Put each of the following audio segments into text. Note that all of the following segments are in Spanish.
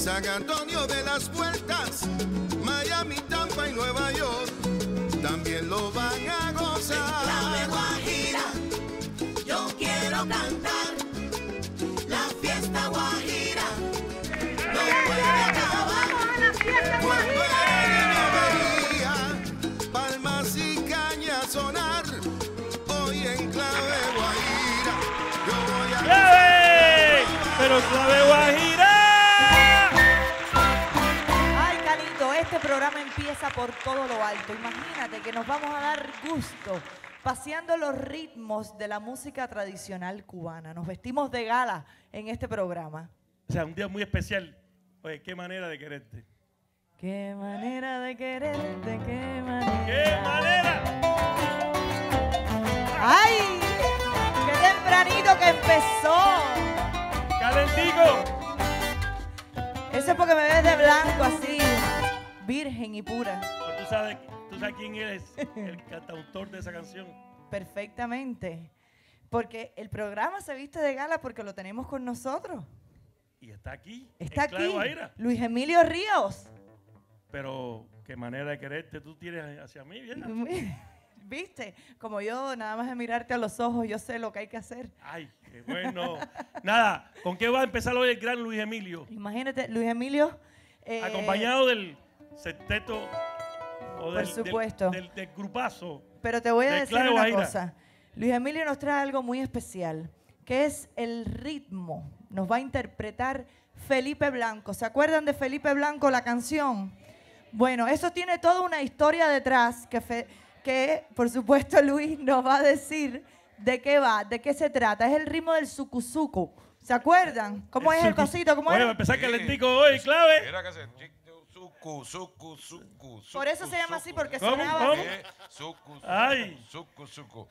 San Antonio de las Vueltas, Miami, Tampa y Nueva York, también lo van a gozar. Clave Guajira, yo quiero cantar, la fiesta guajira no puede acabar. Cuando el niño veía palmas y cañas sonar, hoy en Clave Guajira yo voy a ¡Clave! Pero Clave Guajira. Este programa empieza por todo lo alto. Imagínate que nos vamos a dar gusto paseando los ritmos de la música tradicional cubana. Nos vestimos de gala en este programa. O sea, un día muy especial. Oye, qué manera de quererte. Qué manera de quererte, qué manera. ¡Qué manera! ¡Ay! ¡Qué tempranito que empezó! ¡Calentico! Eso es porque me ves de blanco así. Virgen y pura. ¿Tú sabes quién eres el cantautor de esa canción? Perfectamente. Porque el programa se viste de gala porque lo tenemos con nosotros. Y está aquí. Está aquí. Clave Guajira. Luis Emilio Ríos. Pero qué manera de quererte tú tienes hacia mí, ¿bien? ¿Viste? Como yo, nada más de mirarte a los ojos, yo sé lo que hay que hacer. Ay, qué bueno. Nada, ¿con qué va a empezar hoy el gran Luis Emilio? Imagínate, Luis Emilio. Acompañado del sexteto o del grupazo. Pero te voy a decir una cosa. Luis Emilio nos trae algo muy especial, que es el ritmo. Nos va a interpretar Felipe Blanco. ¿Se acuerdan de Felipe Blanco, la canción? Bueno, eso tiene toda una historia detrás que por supuesto Luis nos va a decir de qué va, de qué se trata. Es el ritmo del Sucu-Sucu. ¿Se acuerdan? ¿Cómo es el cosito? ¿Cómo es? Voy a empezar calentico hoy, Clave. Era que se... Sucu-Sucu. Por eso se llama así, porque sonaba así. Sucu-Sucu.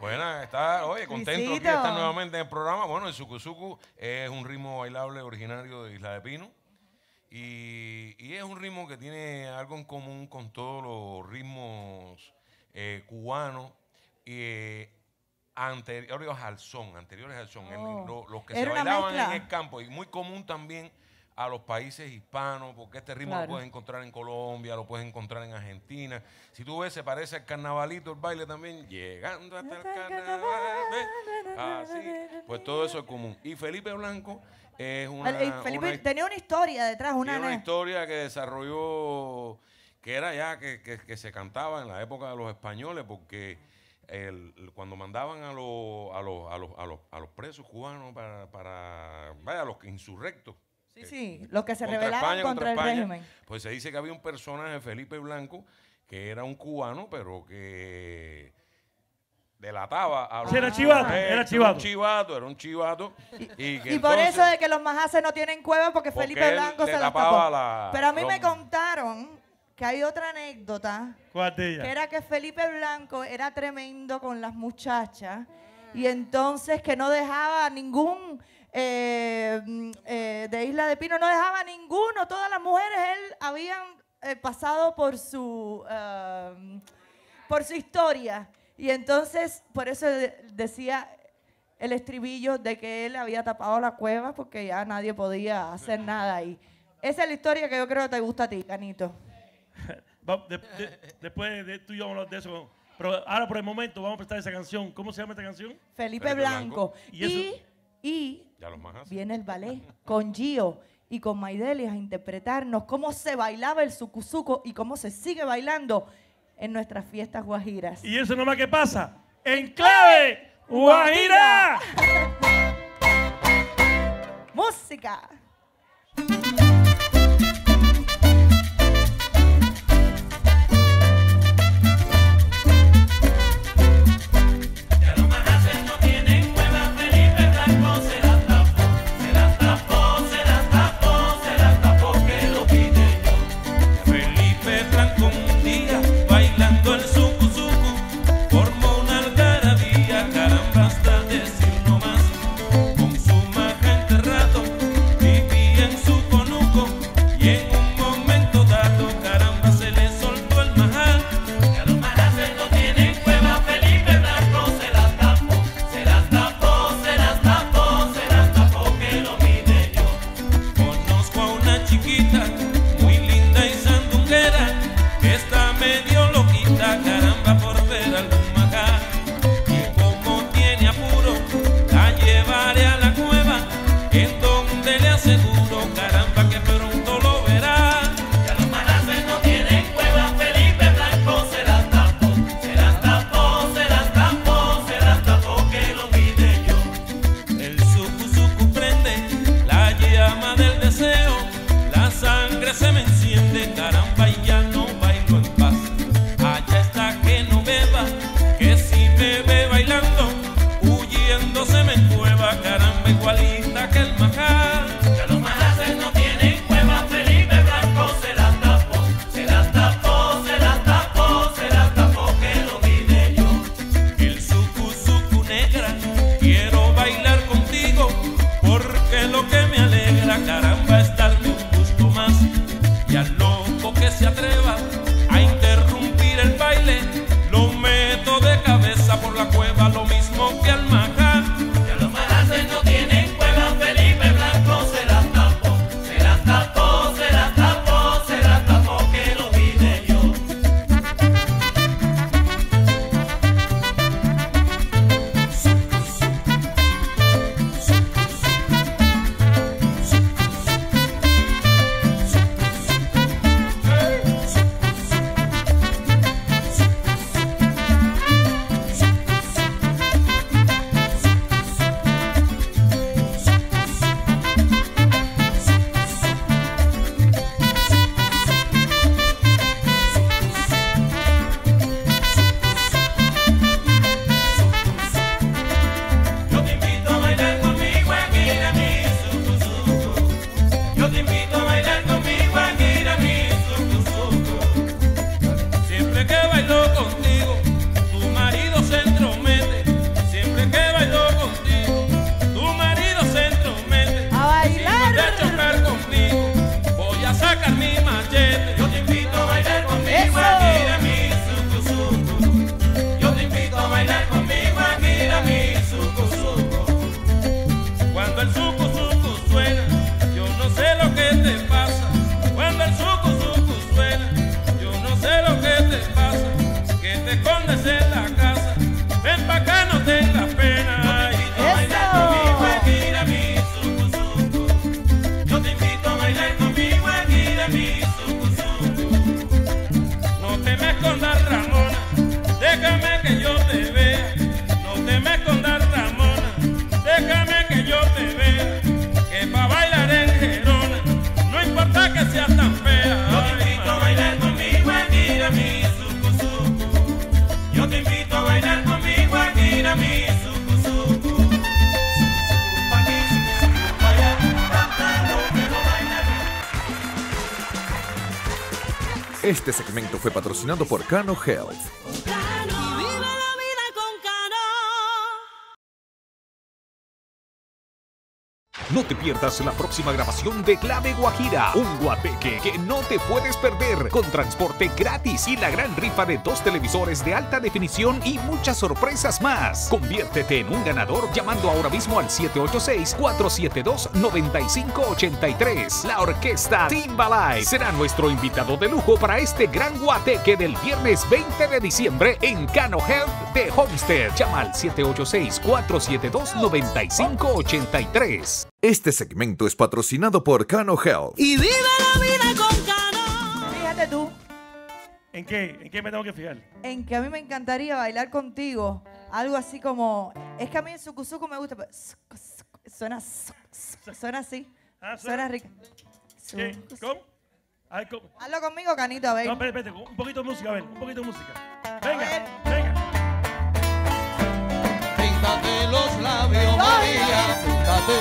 Bueno, está, oye, contento de estar nuevamente en el programa. Bueno, el Sucu-Sucu es un ritmo bailable originario de Isla de Pino y es un ritmo que tiene algo en común con todos los ritmos cubanos anteriores al son. Los que se bailaban en el campo y muy común también a los países hispanos, porque este ritmo lo puedes encontrar en Colombia, lo puedes encontrar en Argentina. Si tú ves, se parece al carnavalito, el baile también, llegando hasta el carnaval. Así, pues todo eso es común. Y Felipe Blanco es Felipe tenía una historia detrás, una historia que desarrolló, que era ya que se cantaba en la época de los españoles, porque cuando mandaban a los presos cubanos para los insurrectos, sí, los que se rebelaron contra el régimen. Pues se dice que había un personaje, Felipe Blanco, que era un cubano, pero que delataba a los... Era un chivato. Y por eso de que los majaces no tienen cueva, porque Felipe Blanco se la tapó. Pero a mí me contaron que hay otra anécdota. ¿Cuál de ellas? Que era que Felipe Blanco era tremendo con las muchachas y entonces que no dejaba ningún... de Isla de Pino no dejaba ninguno, todas las mujeres él habían pasado por su historia y entonces por eso decía el estribillo de que él había tapado la cueva porque ya nadie podía hacer nada ahí. Esa es la historia que yo creo que te gusta a ti, Canito. Después tú y yo vamos a hablar de eso, pero ahora por el momento vamos a prestar esa canción. ¿Cómo se llama esta canción? Felipe Blanco. Y viene el ballet con Gio y con Maidelia a interpretarnos cómo se bailaba el Sucu-Sucu y cómo se sigue bailando en nuestras fiestas guajiras. Y eso nomás que pasa en Clave Guajira. Música. Caramba, hasta decir no más, con su maja enterrado. Este segmento fue patrocinado por Cano Health. No te pierdas la próxima grabación de Clave Guajira, un guateque que no te puedes perder, con transporte gratis y la gran rifa de 2 televisores de alta definición y muchas sorpresas más. Conviértete en un ganador llamando ahora mismo al 786-472-9583. La orquesta Timbalay será nuestro invitado de lujo para este gran guateque del viernes 20 de diciembre en Cano Health de Homestead. Llama al 786-472-9583. Este segmento es patrocinado por Cano Health. ¡Y vive la vida con Cano! Fíjate tú. ¿En qué me tengo que fijar? En que a mí me encantaría bailar contigo. Algo así como... Es que a mí el Sucu-Sucu me gusta. Pero... Suena así. Ah, suena rico. ¿Cómo? Ver, ¿cómo? Hazlo conmigo, Canito, a ver. No, espérate, un poquito de música, a ver. Un poquito de música. Venga, venga. Píntate los labios, María. Píntate.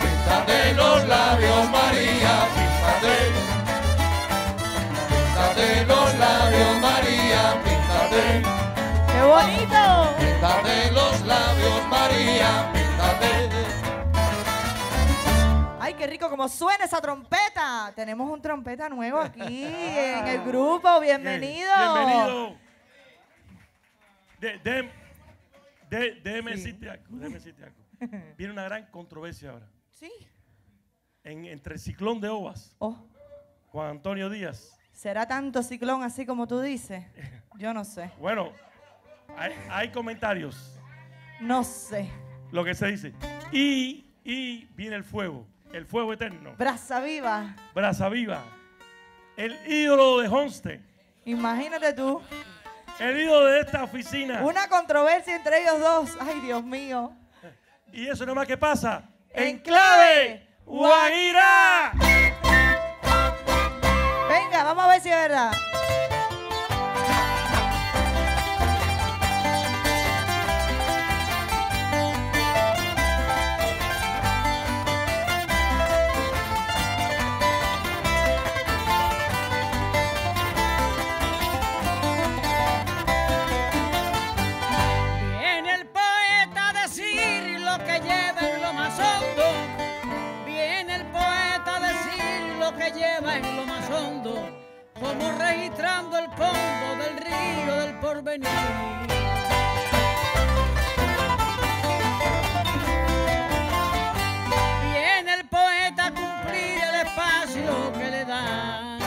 Píntate los labios, María, píntate los labios, María, píntate. ¡Qué bonito! Píntate los labios, María, píntate. ¡Ay, qué rico como suena esa trompeta! Tenemos un trompeta nuevo aquí en el grupo. ¡Bienvenido! Bienvenido. Déjeme decirte algo, Viene una gran controversia ahora. Sí. Entre el ciclón de Ovas, Juan Antonio Díaz. ¿Será tanto ciclón así como tú dices? Yo no sé. Bueno, hay comentarios. No sé. Lo que se dice. Y viene el fuego eterno. Brasa viva. Brasa viva. El ídolo de Homestead. Imagínate tú. El ídolo de esta oficina. Una controversia entre ellos dos. Ay, Dios mío. Y eso nomás que pasa en Clave Guajira. Venga, vamos a ver si es verdad. Como registrando el fondo del río del porvenir. Viene el poeta a cumplir el espacio que le dan.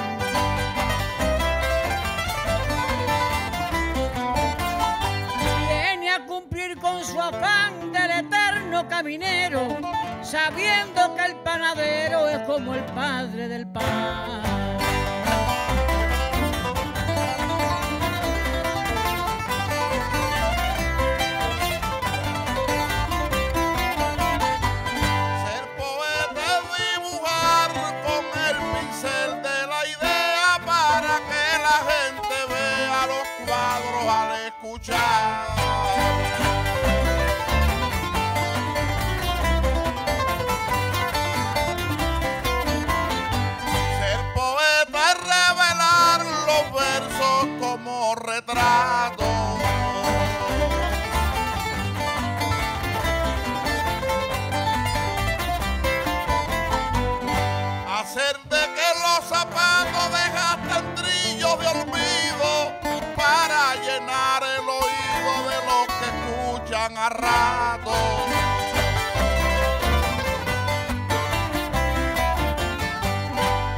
Viene a cumplir con su afán del eterno caminero, sabiendo que el panadero es como el padre del pan.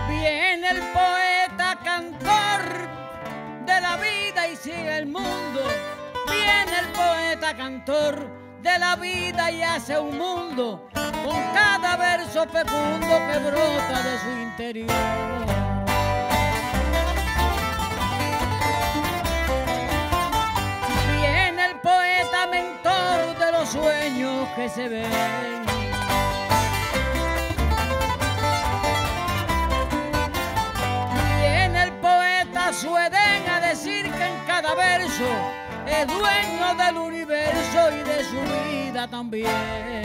Viene el poeta cantor de la vida y sigue el mundo. Viene el poeta cantor de la vida y hace un mundo con cada verso fecundo que brota de su interior. Sueños que se ven. Viene el poeta a su Edén a decir que en cada verso es dueño del universo y de su vida también.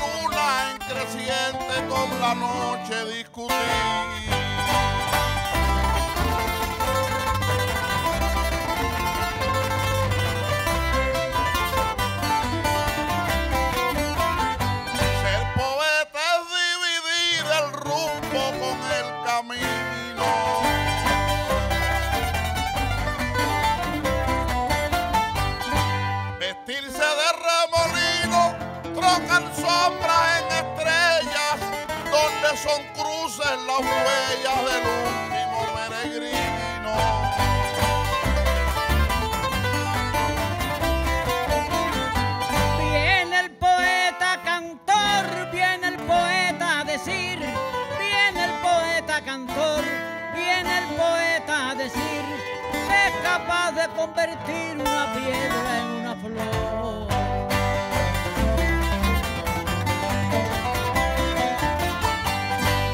luna en creciente con la noche discutí. Ser poeta es dividir el rumbo con el camino. Vestirse de remolino, trocan sombras en estrellas, donde son cruces las huellas del último peregrino. Viene el poeta cantor, viene el poeta a decir, viene el poeta cantor, viene el poeta a decir, es capaz de convertir una piedra en una flor.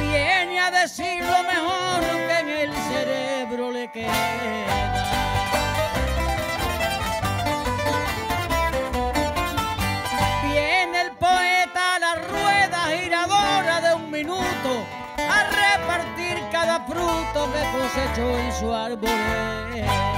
Viene a decir lo mejor que en el cerebro le queda. Viene el poeta a la rueda giradora de un minuto a repartir cada fruto que cosechó en su arboleda.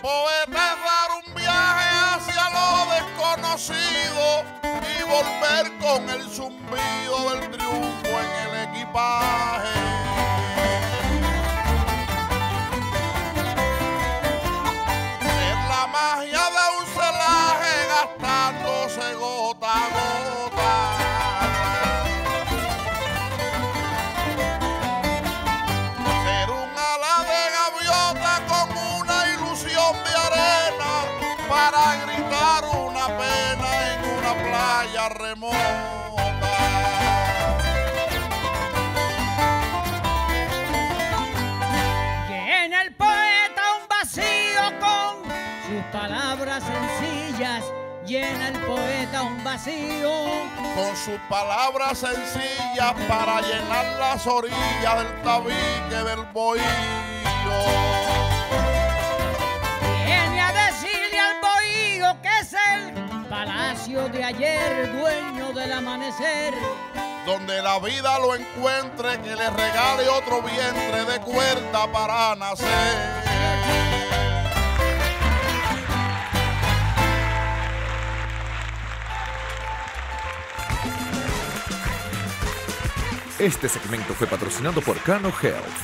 Poeta es dar un viaje hacia lo desconocido y volver con el zumbido del triunfo en el equipaje. Es la magia de un celaje gastándose gota a gota. Ser un ala de gaviota con de arena para gritar una pena en una playa remota. Llena el poeta un vacío con sus palabras sencillas. Llena el poeta un vacío con sus palabras sencillas para llenar las orillas del tabique del bohío. Palacio de ayer, dueño del amanecer, donde la vida lo encuentre, que le regale otro vientre de cuerda para nacer. Este segmento fue patrocinado por Cano Health.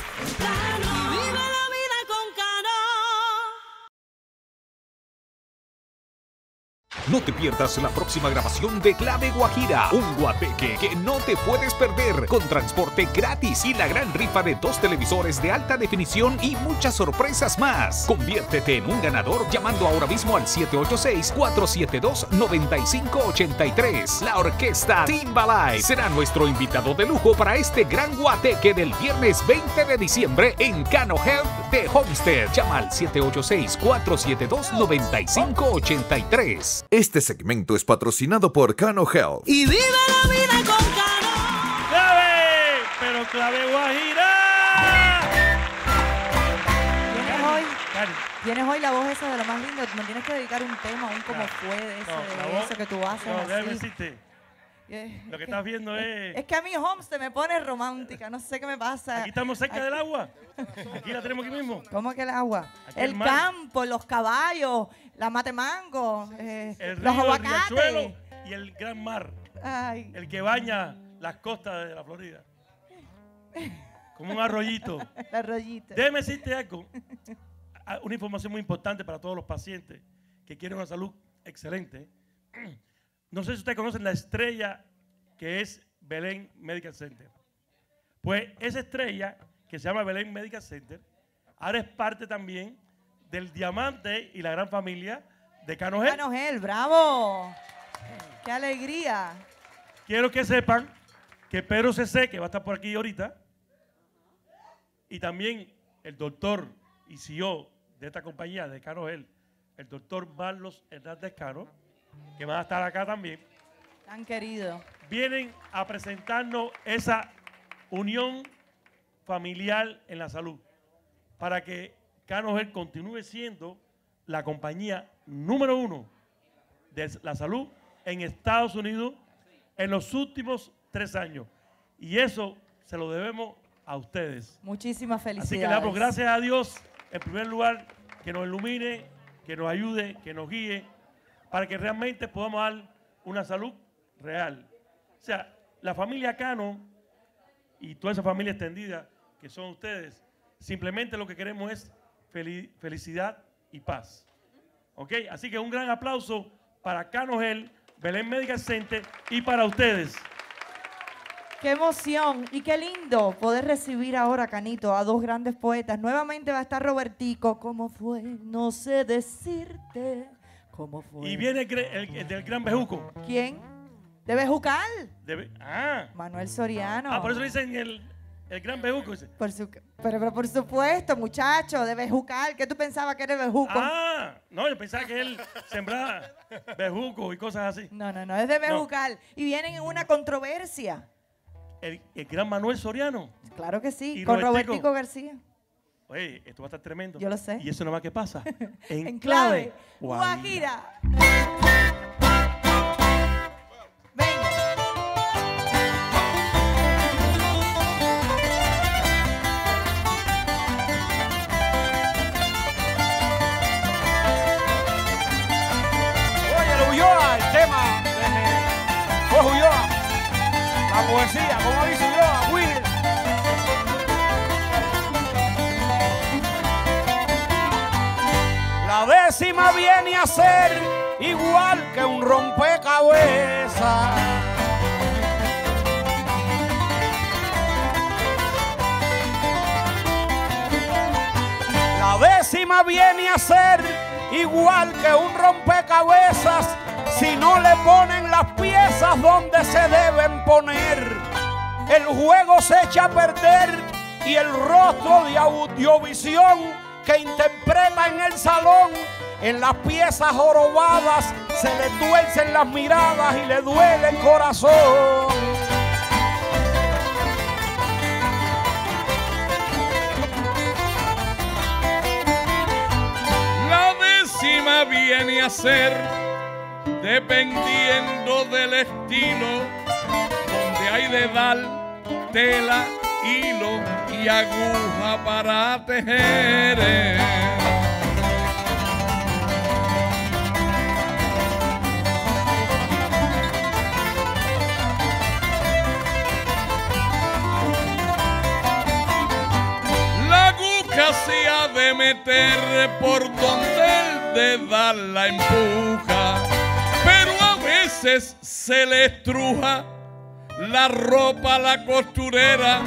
No te pierdas la próxima grabación de Clave Guajira, un guateque que no te puedes perder, con transporte gratis y la gran rifa de 2 televisores de alta definición y muchas sorpresas más. Conviértete en un ganador llamando ahora mismo al 786-472-9583. La orquesta Timbalay será nuestro invitado de lujo para este gran guateque del viernes 20 de diciembre en Cano Health de Homestead. Llama al 786-472-9583. Este segmento es patrocinado por Cano Health. ¡Y viva la vida con Cano! ¡Clave! ¡Pero Clave Guajira! ¿Tienes hoy la voz esa de lo más lindo? Me tienes que dedicar un tema, un como puede, ese, no, eso que tú haces. No, ya lo hiciste. Lo que estás viendo es... Es que a mí Homestead me pone romántica, no sé qué me pasa. Aquí estamos cerca del agua. Aquí la tenemos aquí mismo. ¿Cómo que el agua? Aquí el campo, los caballos, la mate mango, los aguacates. El riachuelo y el gran mar. Ay. El que baña las costas de la Florida. Como un arroyito. El arroyito. Déjeme decirte algo. Una información muy importante para todos los pacientes que quieren una salud excelente. No sé si ustedes conocen la estrella que es Belén Medical Center. Pues esa estrella que se llama Belén Medical Center ahora es parte también del diamante y la gran familia de Cano Health. Cano Health, bravo. Qué alegría. Quiero que sepan que Pedro C.C., que va a estar por aquí ahorita, y también el doctor y CEO de esta compañía de Cano Health, el doctor Marlon Hernández Cano, que van a estar acá también. Tan querido. Vienen a presentarnos esa unión familiar en la salud para que Cano Health continúe siendo la compañía número uno de la salud en Estados Unidos en los últimos 3 años. Y eso se lo debemos a ustedes. Muchísimas felicidades. Así que le damos gracias a Dios, en primer lugar, que nos ilumine, que nos ayude, que nos guíe, para que realmente podamos dar una salud real. O sea, la familia Cano y toda esa familia extendida que son ustedes, simplemente lo que queremos es felicidad y paz. ¿Ok? Así que un gran aplauso para Cano Health, Belén Medical Center y para ustedes. ¡Qué emoción! Y qué lindo poder recibir ahora, Canito, a dos grandes poetas. Nuevamente va a estar Robertico. ¿Cómo fue? No sé decirte cómo fue. Y viene el del gran bejuco. ¿Quién? ¿De bejucal? Manuel Soriano. Ah, por eso le dicen el gran bejuco. Pero por supuesto, muchacho, de bejucal. ¿Qué tú pensabas que era el bejuco? Ah, no, yo pensaba que él sembraba bejuco y cosas así. No, no, no, es de bejucal. No. Y vienen en una controversia. El gran Manuel Soriano. Claro que sí, con Robertico García. Oye, esto va a estar tremendo. Yo lo sé. Y eso nomás que pasa en Clave Guajira. Poesía, como aviso yo, a Willy. La décima viene a ser igual que un rompecabezas. La décima viene a ser igual que un rompecabezas si no le ponen las piezas donde se deben poner. El juego se echa a perder y el rostro de Audiovisión que interpreta en el salón, en las piezas jorobadas se le tuercen las miradas y le duele el corazón. La décima viene a ser, dependiendo del estilo, donde hay de dar tela, hilo y aguja para tejer. La aguja se ha de meter por donde el dedal la empuja, pero a veces se le estruja la ropa a la costurera,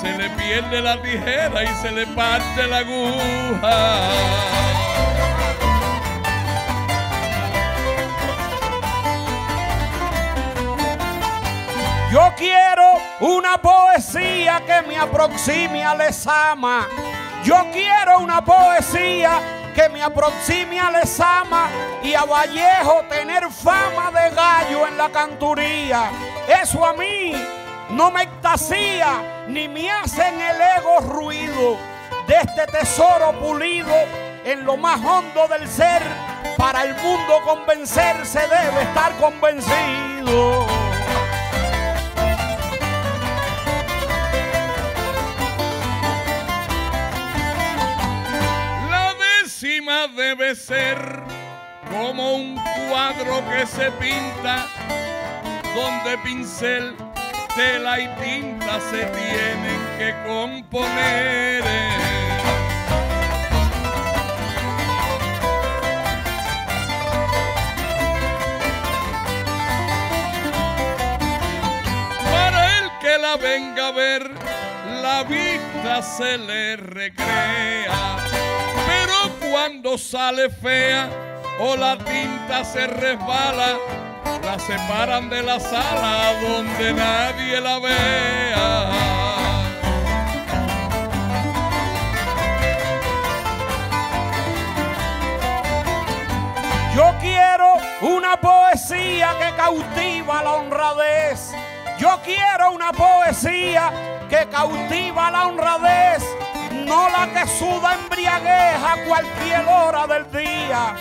se le pierde la tijera y se le parte la aguja. Yo quiero una poesía que me aproxime al exama. Yo quiero una poesía que me aproxime al exama y a Vallejo tener fama de gallo en la canturía. Eso a mí no me extasía, ni me hacen el ego ruido de este tesoro pulido en lo más hondo del ser. Para el mundo convencerse debe estar convencido. Debe ser como un cuadro que se pinta, donde pincel, tela y tinta se tienen que componer. Para el que la venga a ver, la vista se le recrea, pero cuando sale fea o la tinta se resbala, la separan de la sala donde nadie la vea. Yo quiero una poesía que cautiva la honradez. Yo quiero una poesía que cautiva la honradez. No la esa que suda embriaguez a cualquier hora del día,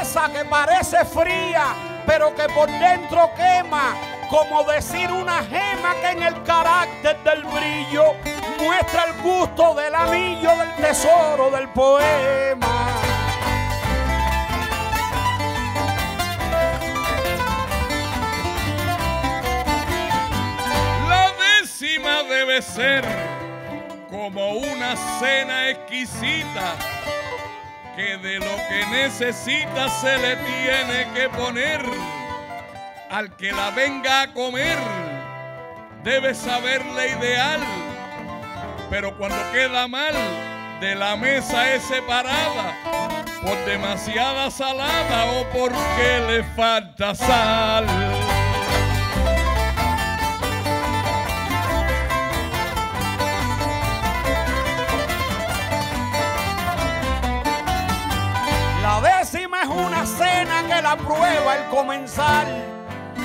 esa que parece fría, pero que por dentro quema, como decir una gema que en el carácter del brillo muestra el gusto del anillo del tesoro del poema. La décima debe ser como una cena exquisita, que de lo que necesita se le tiene que poner. Al que la venga a comer debe saber la ideal, pero cuando queda mal de la mesa es separada por demasiada salada o porque le falta sal. La décima es una cena que la prueba el comensal.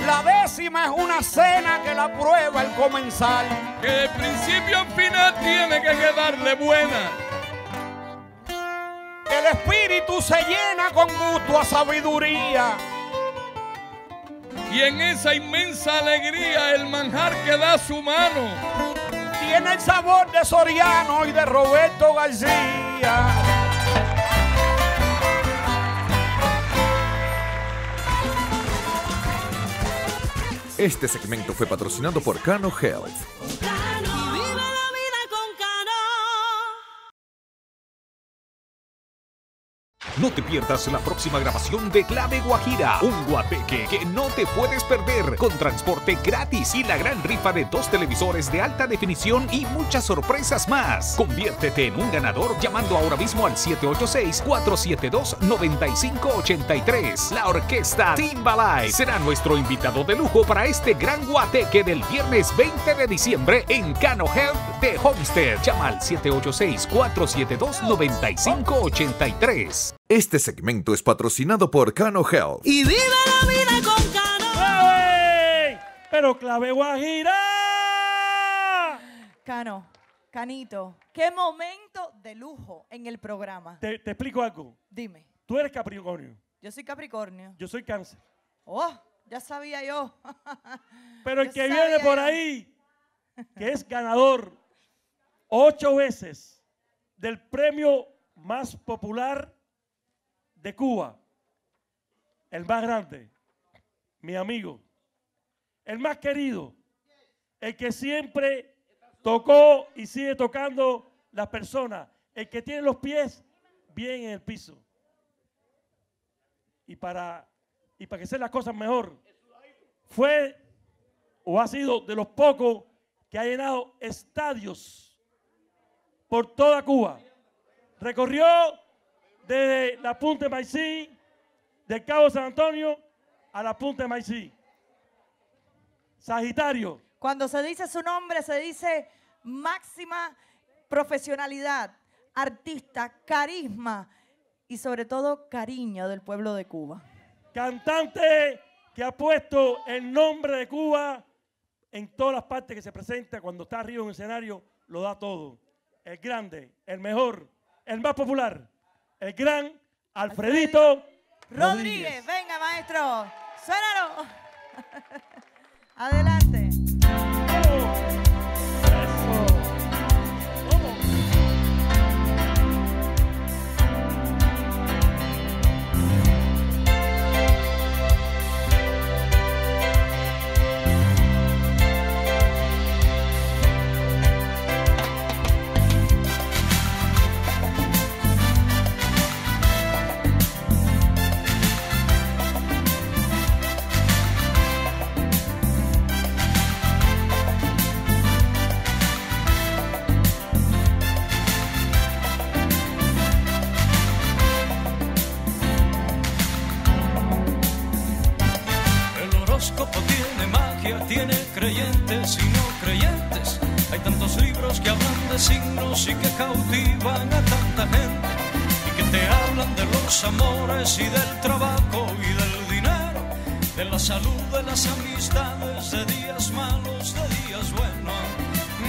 La décima es una cena que la prueba el comensal, que de principio al final tiene que quedarle buena. El espíritu se llena con gusto a sabiduría, y en esa inmensa alegría el manjar que da su mano tiene el sabor de Soriano y de Robertico García. Este segmento fue patrocinado por Cano Health. No te pierdas la próxima grabación de Clave Guajira, un guateque que no te puedes perder, con transporte gratis y la gran rifa de 2 televisores de alta definición y muchas sorpresas más. Conviértete en un ganador llamando ahora mismo al 786-472-9583. La orquesta Timbalay será nuestro invitado de lujo para este gran guateque del viernes 20 de diciembre en Cano Health de Homestead. Llama al 786-472-9583. Este segmento es patrocinado por Cano Health. ¡Y vive la vida con Cano! ¡Clave! ¡Pero Clave Guajira! Cano, Canito, qué momento de lujo en el programa. Te explico algo. Dime. Tú eres Capricornio. Yo soy Capricornio. Yo soy Cáncer. ¡Oh! Ya sabía yo. Pero el que viene por ahí, que es ganador 8 veces del premio más popular de Cuba, el más grande, mi amigo, el más querido, el que siempre tocó y sigue tocando las personas, el que tiene los pies bien en el piso. Y para que sean las cosas mejor, fue o ha sido de los pocos que ha llenado estadios por toda Cuba. Recorrió desde la Punta de Maicí, del Cabo San Antonio a la Punta de Maicí. Sagitario. Cuando se dice su nombre, se dice máxima profesionalidad, artista, carisma y sobre todo cariño del pueblo de Cuba. Cantante que ha puesto el nombre de Cuba en todas las partes que se presenta. Cuando está arriba en un escenario, lo da todo. El grande, el mejor, el más popular, el gran Alfredito Rodríguez. Venga, maestro, suénalo. Adelante. Oh. Signos y que cautivan a tanta gente y que te hablan de los amores y del trabajo y del dinero, de la salud, de las amistades, de días malos, de días buenos.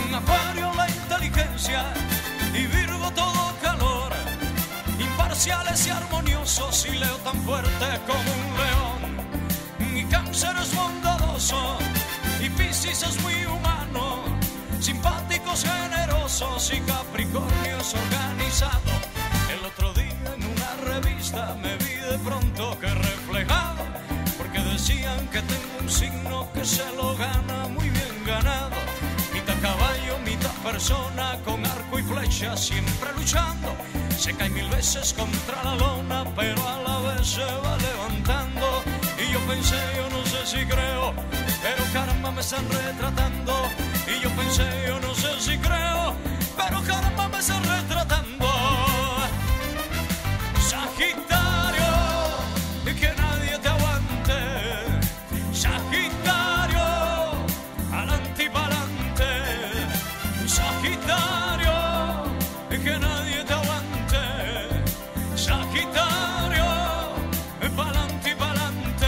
Un acuario la inteligencia y Virgo todo especiales y armoniosos, y leo tan fuerte como un león. Mi cáncer es bondadoso y Piscis es muy humano, simpáticos, generosos y Capricornios organizado. El otro día en una revista me vi de pronto que reflejado, porque decían que tengo un signo que se lo gana muy bien ganado. Mitad caballo, mitad persona, con arco y flecha siempre luchando. Se cae mil veces contra la lona, pero a la vez se va levantando. Y yo pensé, yo no sé si creo, pero caramba me están retratando. Y yo pensé, yo no sé si creo, pero caramba me están retratando. Sagitario, que nadie te aguante. Sagitario, adelante y pa'lante. Sagitario, que nadie te aguante. Sagitario, pa'lante y pa'lante.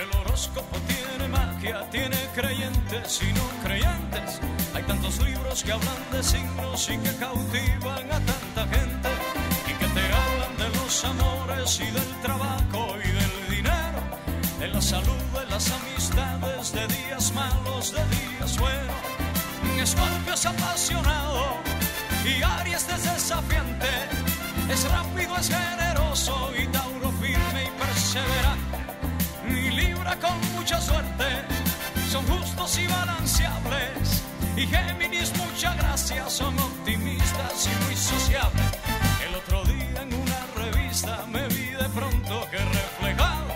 El horóscopo tiene magia, tiene creyentes y no creyentes. Hay tantos libros que hablan de signos y que cautivan a tanta gente, y que te hablan de los amores y del trabajo y del dinero, de la salud, de las amistades, de días malos, de días buenos. Escorpio es apasionado y Aries es desafiante. Es rápido, es generoso y Tauro firme y perseverante. Y Libra con mucha suerte, son justos y balanceables. Y Géminis, mucha gracia, son optimistas y muy sociables. El otro día en una revista me vi de pronto que reflejado,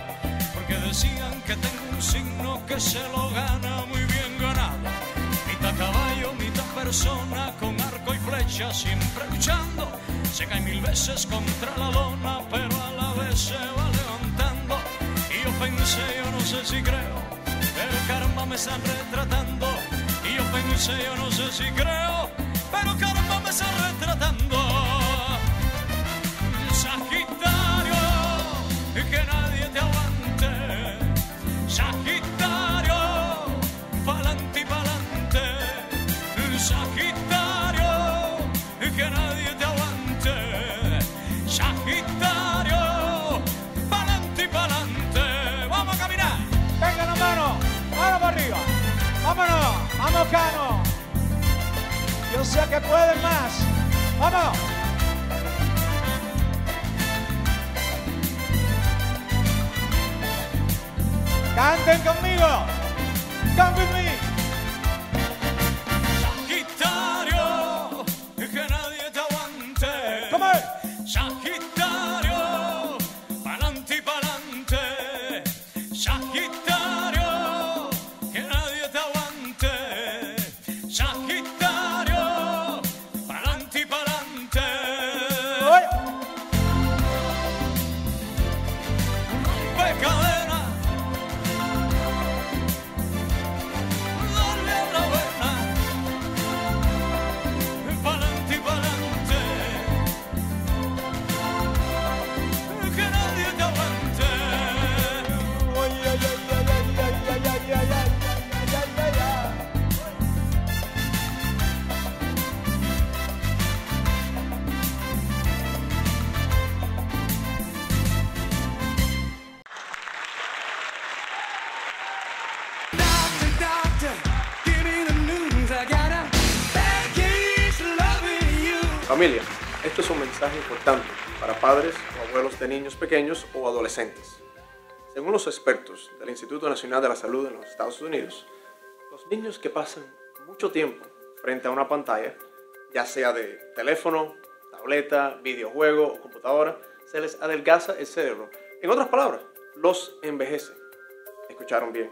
porque decían que tengo un signo que se lo gana muy bien ganado. Mitad caballo, mitad persona, con arco y flecha siempre luchando. Se cae mil veces contra la lona, pero a la vez se va levantando. Y yo pensé, yo no sé si creo, pero caramba me están retratando. Y yo pensé, yo no sé si creo, pero caramba me están retratando. Sagitario, que nadie te aguante. Sagitario, pa'lante y pa'lante. Sagitario, que nadie te aguante. Sagitario, pa'lante y pa'lante. Vamos a caminar. Venga, la mano, mano para arriba. Vámonos, vamos, Cano. Yo sé que pueden más. Vamos. Canten conmigo. Come with me. Sagitario, que nadie te aguante. Come on. Sagitario. Familia, esto es un mensaje importante para padres o abuelos de niños pequeños o adolescentes. Según los expertos del Instituto Nacional de la Salud en los Estados Unidos, los niños que pasan mucho tiempo frente a una pantalla, ya sea de teléfono, tableta, videojuego o computadora, se les adelgaza el cerebro. En otras palabras, los envejece. ¿Escucharon bien?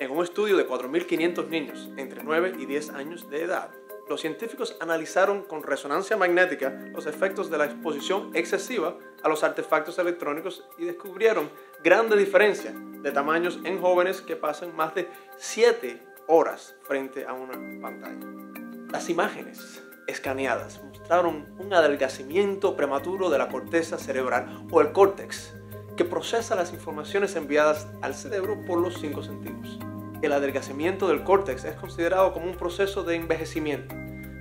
En un estudio de 4.500 niños entre 9 y 10 años de edad, los científicos analizaron con resonancia magnética los efectos de la exposición excesiva a los artefactos electrónicos y descubrieron grandes diferencias de tamaños en jóvenes que pasan más de 7 horas frente a una pantalla. Las imágenes escaneadas mostraron un adelgazamiento prematuro de la corteza cerebral o el córtex, que procesa las informaciones enviadas al cerebro por los 5 sentidos. El adelgazamiento del córtex es considerado como un proceso de envejecimiento,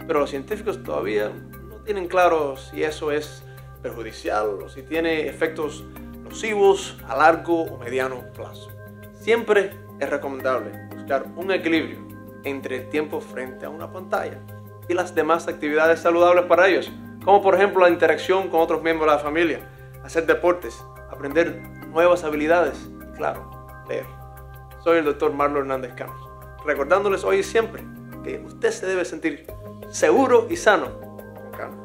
pero los científicos todavía no tienen claro si eso es perjudicial o si tiene efectos nocivos a largo o mediano plazo. Siempre es recomendable buscar un equilibrio entre el tiempo frente a una pantalla y las demás actividades saludables para ellos, como por ejemplo la interacción con otros miembros de la familia, hacer deportes, aprender nuevas habilidades y, claro, leer. Soy el Dr. Marlon Hernández Cano, recordándoles hoy y siempre que usted se debe sentir seguro y sano con Cano.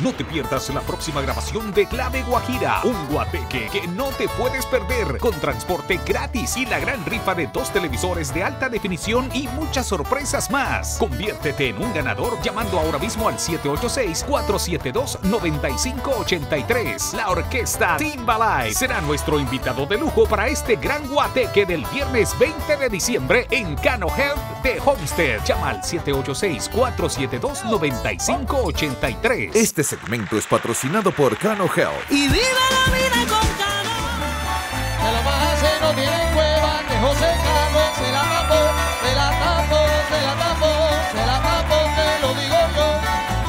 No te pierdas la próxima grabación de Clave Guajira, un guateque que no te puedes perder, con transporte gratis y la gran rifa de 2 televisores de alta definición y muchas sorpresas más. Conviértete en un ganador llamando ahora mismo al 786-472-9583. La orquesta Timbalay será nuestro invitado de lujo para este gran guateque del viernes 20 de diciembre en Cano Health de Homestead. Llama al 786-472-9583. Este segmento es patrocinado por Cano Health. ¡Y viva la vida con Cano! De la baja se no tiene cueva, que José Cano se la tapó, se la tapó, se la tapó, se la tapó, te lo digo yo.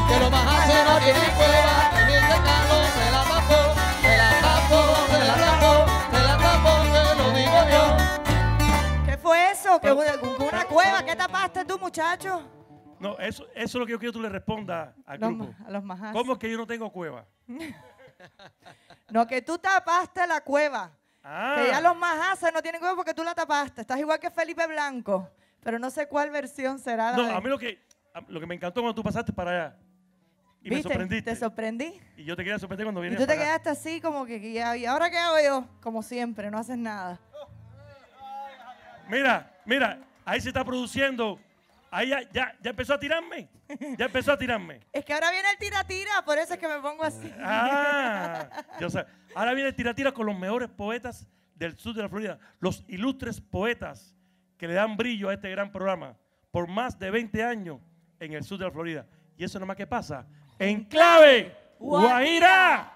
Que lo baja se no tiene cueva, que mi Cano se la tapó, se la tapó, se la tapó, se la tapó, te lo digo yo. ¿Qué fue eso? ¿Qué, una cueva? ¿Qué tapaste tú, muchacho? No, eso es lo que yo quiero que tú le respondas al grupo. A los majas. ¿Cómo es que yo no tengo cueva? No, que tú tapaste la cueva. Ah. Que ya los majas no tienen cueva porque tú la tapaste. Estás igual que Felipe Blanco. Pero no sé cuál versión será la. No, a mí lo que me encantó cuando tú pasaste para allá. Y ¿viste? Me sorprendiste. ¿Te sorprendí? Y yo te quería sorprender cuando vienes. Y tú te quedaste así como que, ¿y ahora qué hago yo? Como siempre, no haces nada. Mira, ahí se está produciendo. Ahí ya empezó a tirarme. Ya empezó a tirarme. Es que ahora viene el tira-tira, por eso es que me pongo así. Ah, yo sé. Ahora viene el tira-tira con los mejores poetas del sur de la Florida. Los ilustres poetas que le dan brillo a este gran programa por más de 20 años en el sur de la Florida. Y eso nomás que pasa en Clave Guajira.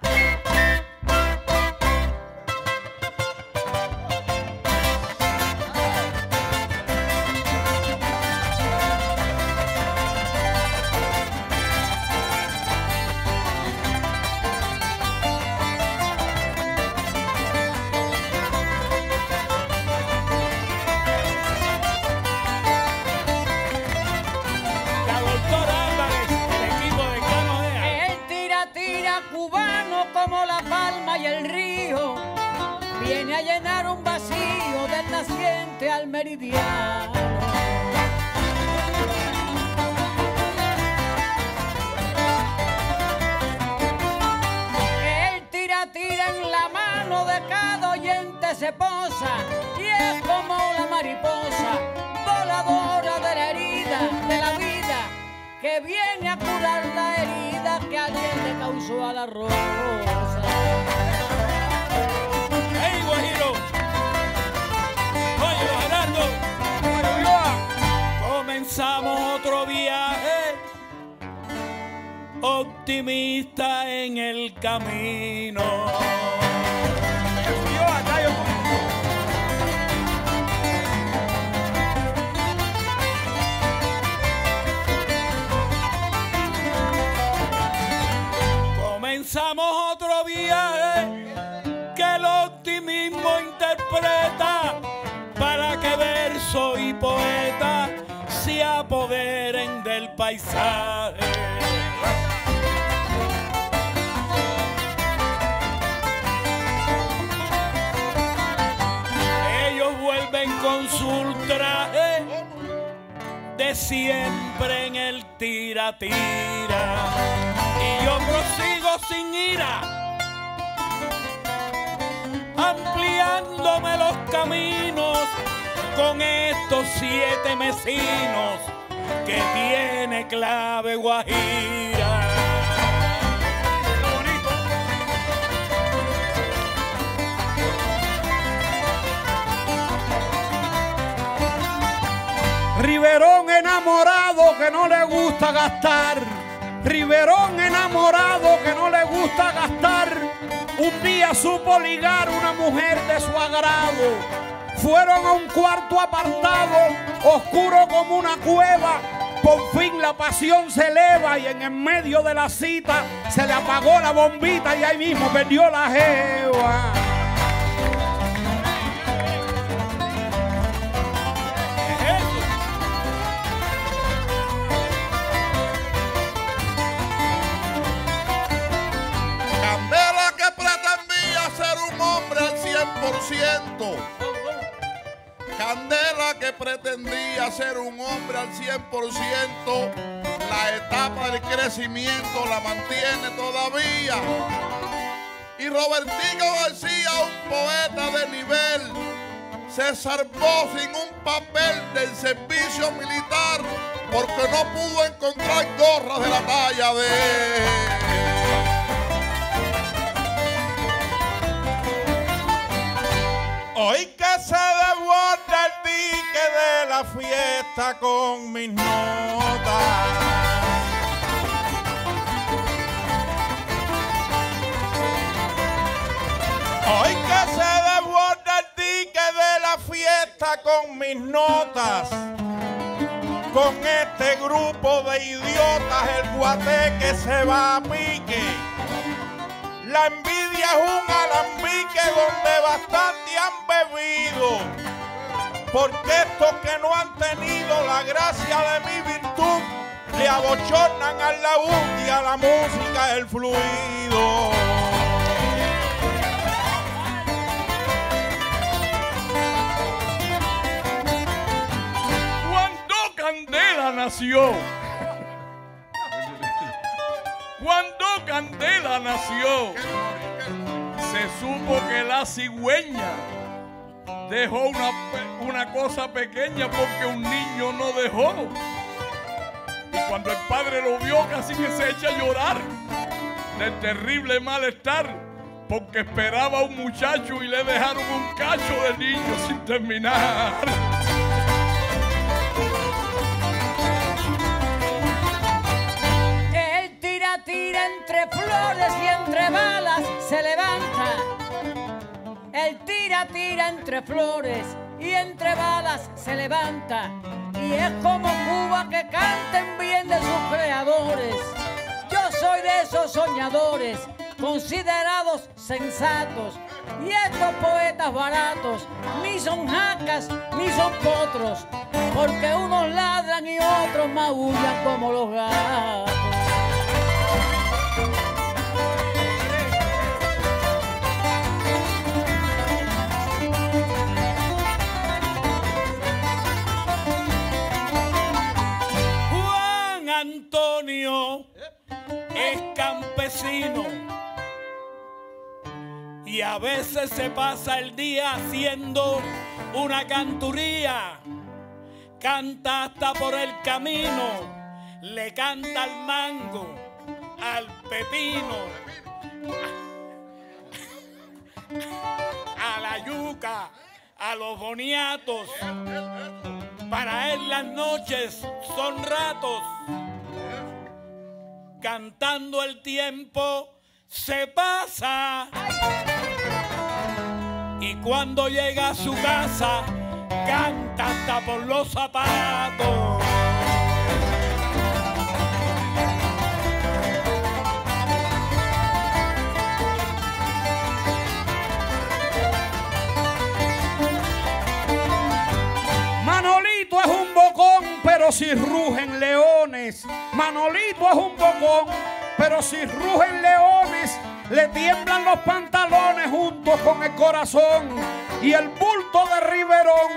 Al meridiano. El tira-tira en la mano de cada oyente se posa y es como la mariposa voladora de la herida, de la vida, que viene a curar la herida que alguien le causó a la rosa. ¡Hey, Guajiro! Comenzamos otro viaje optimista en el camino. Comenzamos otro viaje que el optimismo interpreta para que verso y poeta se apoderen del paisaje. Ellos vuelven con su traje de siempre en el tira-tira. Y yo prosigo sin ira, ampliándome los caminos con estos 7 vecinos que tiene Clave Guajira. Riverón enamorado que no le gusta gastar. Riverón enamorado que no le gusta gastar. ella supo ligar una mujer de su agrado. Fueron a un cuarto apartado, oscuro como una cueva. Por fin la pasión se eleva y en el medio de la cita se le apagó la bombita y ahí mismo perdió la jeva. Candela que pretendía ser un hombre al 100%. Candela que pretendía ser un hombre al 100%, la etapa del crecimiento la mantiene todavía. Y Robertico García, un poeta de nivel, se zarpó sin un papel del servicio militar porque no pudo encontrar gorras de la talla de él. Hoy que se desborda el dique de la fiesta con mis notas. Hoy que se desborda el dique de la fiesta con mis notas. Con este grupo de idiotas el guateque se va a pique. La envidia es un alambique donde bastante han bebido, porque estos que no han tenido la gracia de mi virtud le abochornan al laúd y a la música el fluido. Cuando Candela nació, cuando Candela nació, se supo que la cigüeña dejó una cosa pequeña porque un niño no dejó. Y cuando el padre lo vio, casi que se echa a llorar del terrible malestar, porque esperaba a un muchacho y le dejaron un cacho de niño sin terminar. Tira entre flores y entre balas se levanta. El tira, tira entre flores y entre balas se levanta. Y es como Cuba, que canten bien de sus creadores. Yo soy de esos soñadores, considerados sensatos. Y estos poetas baratos, ni son jacas, ni son potros. Porque unos ladran y otros maullan como los gatos. Antonio es campesino y a veces se pasa el día haciendo una canturía. Canta hasta por el camino, le canta al mango, al pepino, a la yuca, a los boniatos. Para él las noches son ratos. Cantando el tiempo se pasa. Y cuando llega a su casa, canta hasta por los zapatos. Manolito es un bocón, pero si rugen leones. Manolito es un bocón, pero si rugen leones, le tiemblan los pantalones juntos con el corazón. Y el bulto de Riverón,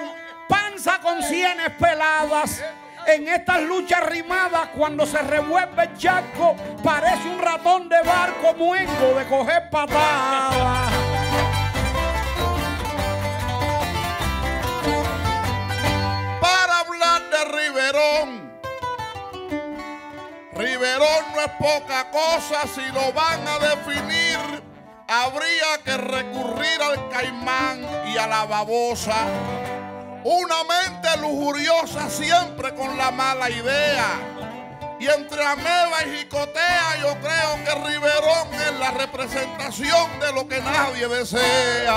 panza con sienes peladas. En estas luchas rimadas, cuando se revuelve el charco, parece un ratón de barco muerto de coger patadas. Riverón. Riverón no es poca cosa, si lo van a definir habría que recurrir al caimán y a la babosa. Una mente lujuriosa siempre con la mala idea. Y entre ameba y jicotea yo creo que Riverón es la representación salvación de lo que nadie desea.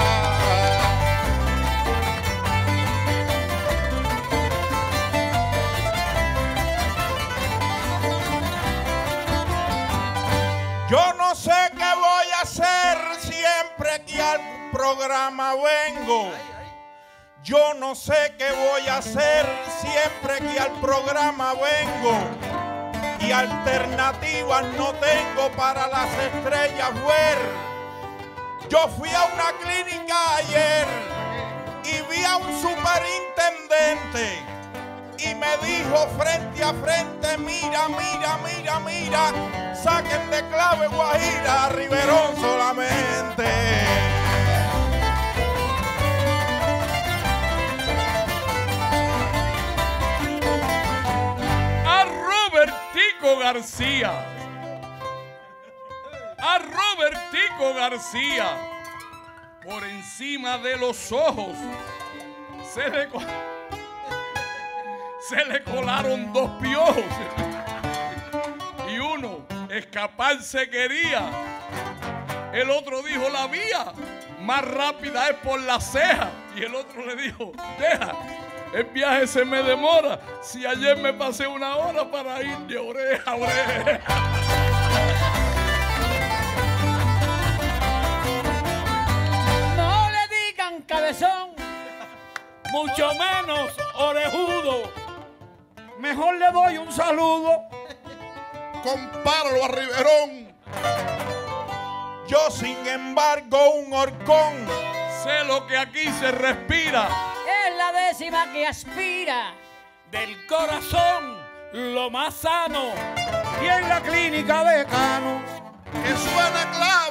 Yo no sé qué voy a hacer siempre que al programa vengo. Yo no sé qué voy a hacer siempre que al programa vengo. Y alternativas no tengo para las estrellas ver. Yo fui a una clínica ayer y vi a un superintendente. Y me dijo frente a frente, mira, mira, mira, mira, saquen de Clave Guajira a Riverón solamente. A Robertico García. A Robertico García. Por encima de los ojos se le colaron dos piojos y uno escaparse quería, el otro dijo la vía más rápida es por la ceja y el otro le dijo, deja, el viaje se me demora, si ayer me pasé una hora para ir de oreja a oreja. No le digan cabezón, mucho menos orejudo. Mejor le doy un saludo. Compáralo a Riverón. Yo, sin embargo, un horcón. Sé lo que aquí se respira. Es la décima que aspira. Del corazón, lo más sano. Y en la clínica de Cano. Que suena claro.